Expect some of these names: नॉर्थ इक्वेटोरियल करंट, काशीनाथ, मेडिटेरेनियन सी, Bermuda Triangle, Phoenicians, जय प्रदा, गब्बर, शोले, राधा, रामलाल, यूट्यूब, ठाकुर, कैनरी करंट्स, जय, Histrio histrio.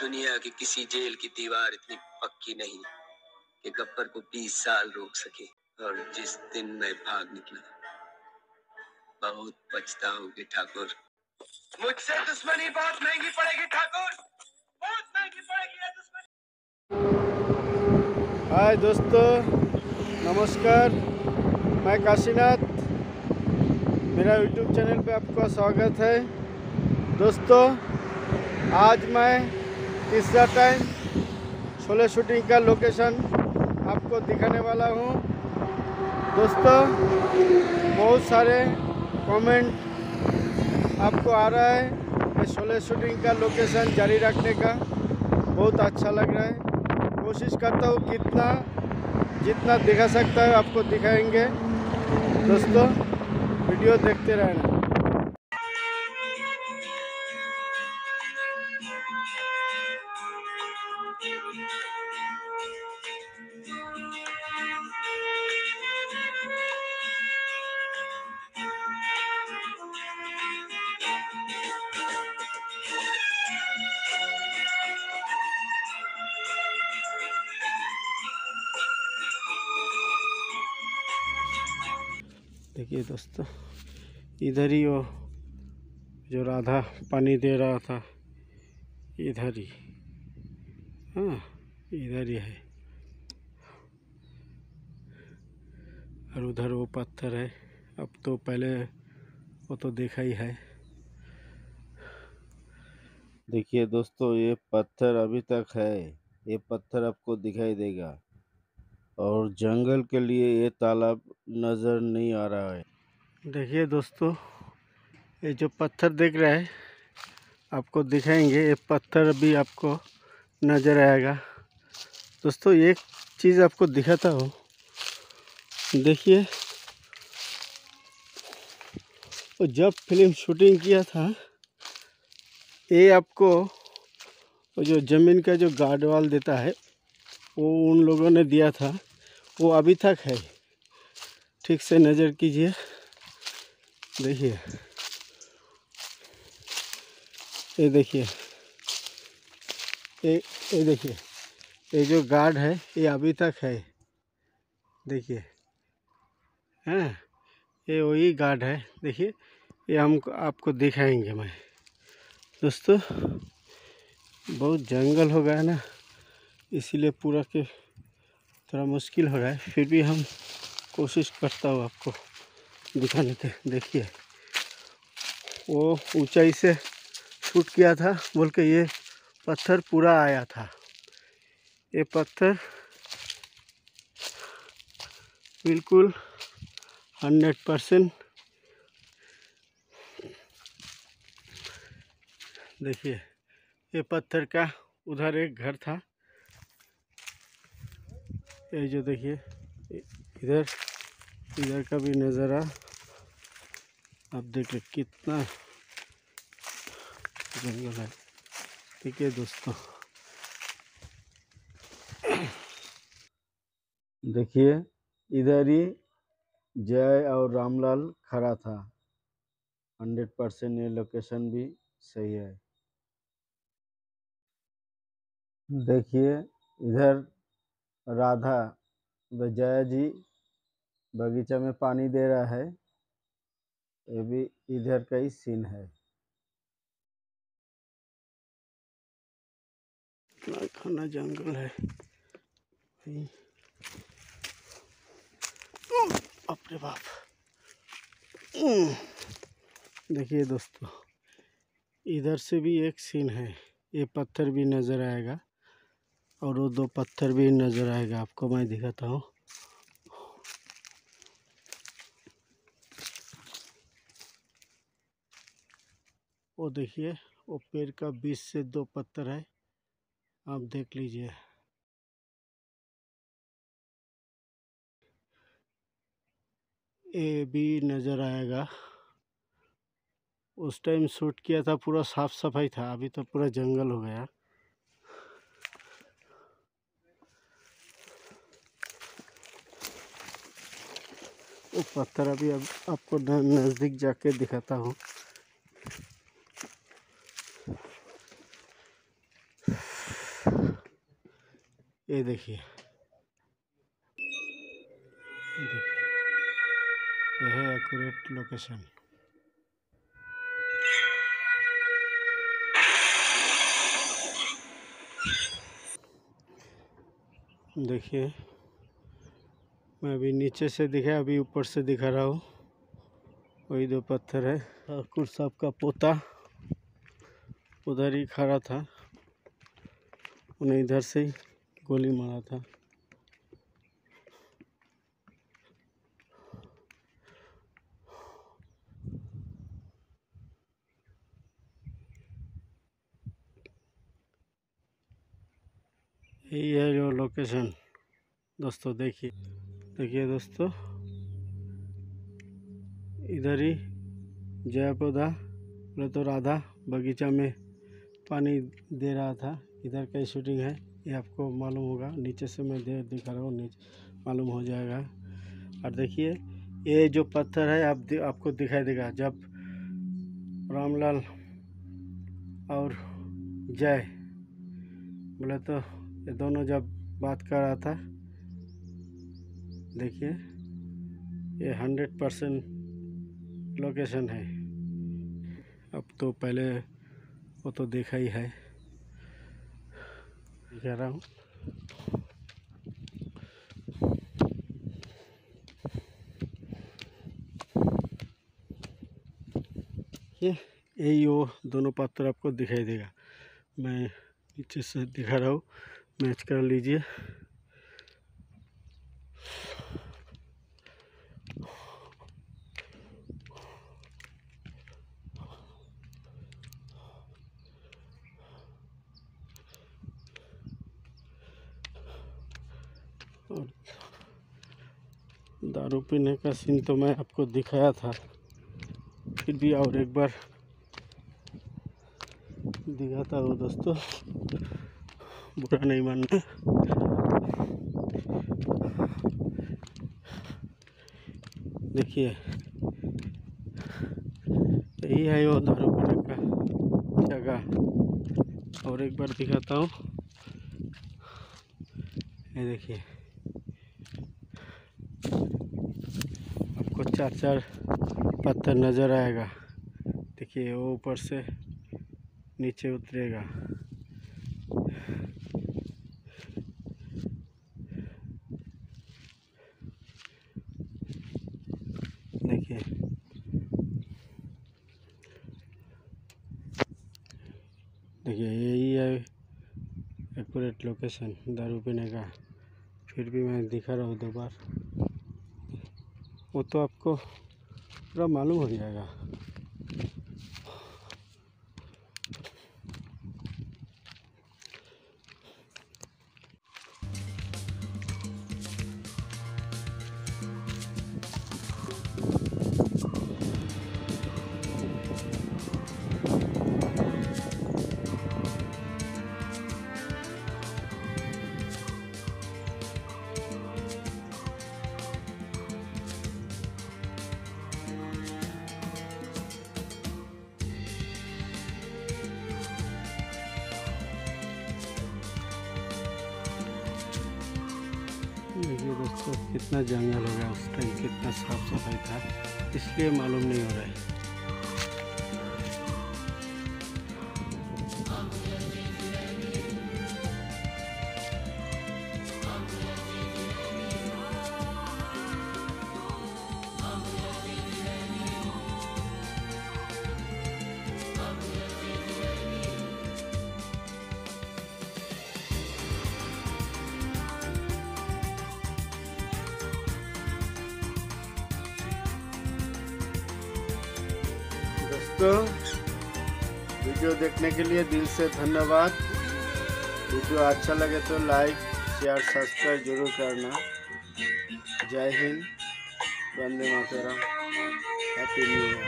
दुनिया की किसी जेल की दीवार इतनी पक्की नहीं कि गब्बर को 20 साल रोक सके। और जिस दिन मैं भाग निकला, बहुत पछताओगे ठाकुर। मुझसे दुश्मनी बहुत महंगी पड़ेगी ठाकुर, बहुत महंगी पड़ेगी ये दुश्मनी। हाय दोस्तों, नमस्कार, मैं काशीनाथ, मेरा यूट्यूब चैनल पे आपका स्वागत है। दोस्तों, आज मैं तीसरा टाइम शोले शूटिंग का लोकेशन आपको दिखाने वाला हूं। दोस्तों, बहुत सारे कमेंट आपको आ रहा है कि शोले शूटिंग का लोकेशन जारी रखने का, बहुत अच्छा लग रहा है। कोशिश करता हूं जितना दिखा सकता है आपको दिखाएंगे। दोस्तों, वीडियो देखते रहना। देखिए दोस्तों, इधर ही वो जो राधा पानी दे रहा था, इधर ही, हाँ इधर ही है। और उधर वो पत्थर है, अब तो पहले वो तो देखा ही है। देखिए दोस्तों, ये पत्थर अभी तक है, ये पत्थर आपको दिखाई देगा। और जंगल के लिए ये तालाब नज़र नहीं आ रहा है। देखिए दोस्तों, ये जो पत्थर दिख रहा है आपको दिखाएंगे, ये पत्थर भी आपको नज़र आएगा। दोस्तों, एक चीज़ आपको दिखाता हूँ, देखिए जब फिल्म शूटिंग किया था, ये आपको जो ज़मीन का जो गार्डवाल देता है वो उन लोगों ने दिया था, वो अभी तक है। ठीक से नज़र कीजिए, देखिए, ये देखिए, ये देखिए, ये जो गार्ड है ये अभी तक है। देखिए, हाँ ये वही गार्ड है। देखिए, ये हम आपको दिखाएंगे मैं। दोस्तों, बहुत जंगल हो गया ना, इसीलिए पूरा के थोड़ा मुश्किल हो रहा है, फिर भी हम कोशिश करता हूँ आपको दिखाने के। देखिए, वो ऊंचाई से शूट किया था बोल के ये पत्थर पूरा आया था। ये पत्थर बिल्कुल 100%। देखिए, ये पत्थर का उधर एक घर था, ये जो देखिए इधर का भी नज़ारा आप देख लें, कितना जंगल है। ठीक है दोस्तों, देखिए इधर ही जय और रामलाल खड़ा था। 100% ये लोकेशन भी सही है। देखिए इधर राधा जय जी बगीचा में पानी दे रहा है, ये भी इधर का ही सीन है। इतना घना जंगल है, बाप रे बाप। देखिए दोस्तों, इधर से भी एक सीन है, ये पत्थर भी नज़र आएगा और वो दो पत्थर भी नज़र आएगा आपको, मैं दिखाता हूँ। वो देखिए, वो पेड़ का बीच से 2 पत्थर है, आप देख लीजिए। ये भी नज़र आएगा, उस टाइम शूट किया था, पूरा साफ सफाई था, अभी तो पूरा जंगल हो गया। वो पत्थर अभी आपको नज़दीक जाके दिखाता हूँ। ये देखिए, यह है एक्यूरेट लोकेशन। देखिए मैं अभी नीचे से दिखा, अभी ऊपर से दिखा रहा हूँ। वही दो पत्थर है। ठाकुर साहब का पोता उधर ही खड़ा था, उन्हें इधर से ही गोली मारा था। यही है जो लोकेशन दोस्तों। देखिए देखिए दोस्तों, इधर ही जय प्रदा बोले तो राधा बगीचा में पानी दे रहा था। इधर कई शूटिंग है, ये आपको मालूम होगा। नीचे से मैं देर दिखा रहा हूँ, नीचे मालूम हो जाएगा। और देखिए ये जो पत्थर है आपको दिखाई देगा। जब रामलाल और जय बोले तो ये दोनों जब बात कर रहा था, देखिए ये 100% लोकेशन है। अब तो पहले वो तो देखा ही है, कह रहा हूँ। यही वो दोनों पत्थर आपको दिखाई देगा। मैं नीचे से दिखा रहा हूँ, मैच कर लीजिए। और दारू पीने का सीन तो मैं आपको दिखाया था, फिर भी और एक बार दिखाता हूँ दोस्तों, बुरा नहीं मानना। देखिए यही है वो दारू पीने का जगह। और एक बार दिखाता हूँ, ये देखिए। आपको 4-4 पत्थर नज़र आएगा। देखिए वो ऊपर से नीचे उतरेगा। देखिए देखिए यही है एक्यूरेट लोकेशन दारू पीने का। फिर भी मैं दिखा रहा हूँ दोबारा, वो तो आपको पूरा मालूम हो जाएगा। देखिए दोस्तों कितना जंगल हो गया, उस टाइम कितना साफ सफाई था, इसलिए मालूम नहीं हो रहा तो। वीडियो देखने के लिए दिल से धन्यवाद। वीडियो अच्छा लगे तो लाइक शेयर सब्सक्राइब जरूर करना। जय हिंद, वंदे मातरम, हैप्पी न्यू ईयर।